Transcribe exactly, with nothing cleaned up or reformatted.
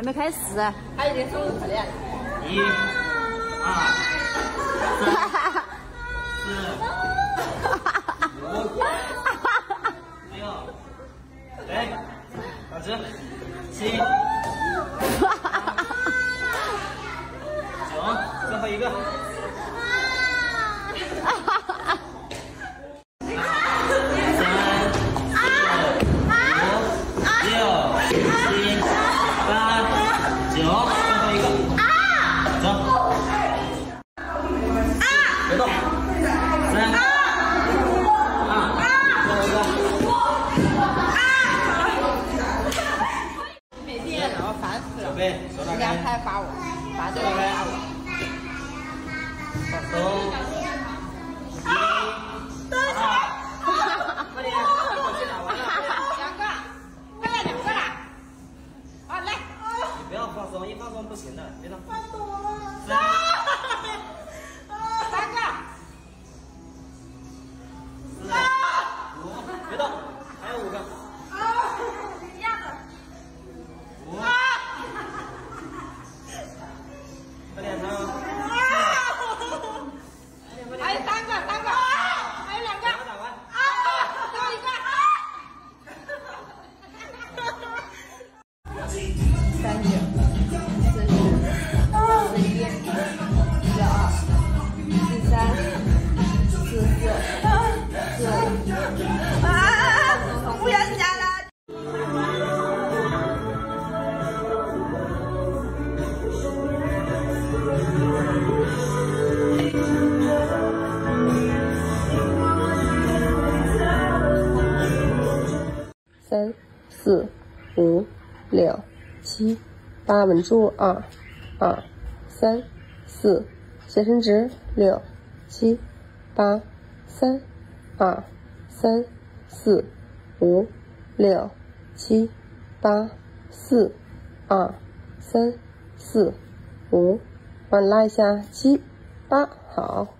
还没开始，他已经收拾好了。一、二、三、四、五、六、哎，老师，七、九，最后一个。人家还罚我，罚这个人罚我。放松。一，二，快点，我去拿完了。两个，快来两个啦！啊，来。不要放松，一放松不行的，别动。放松。三，三个。四，五，别动，还有五个。一样的。五。 三、四、五、六、七、八，稳住，二、二、三、四，斜伸直，六、七、八、三、二、三、四、五、六、七、八、四、二、三、四、五，往拉一下，七、八，好。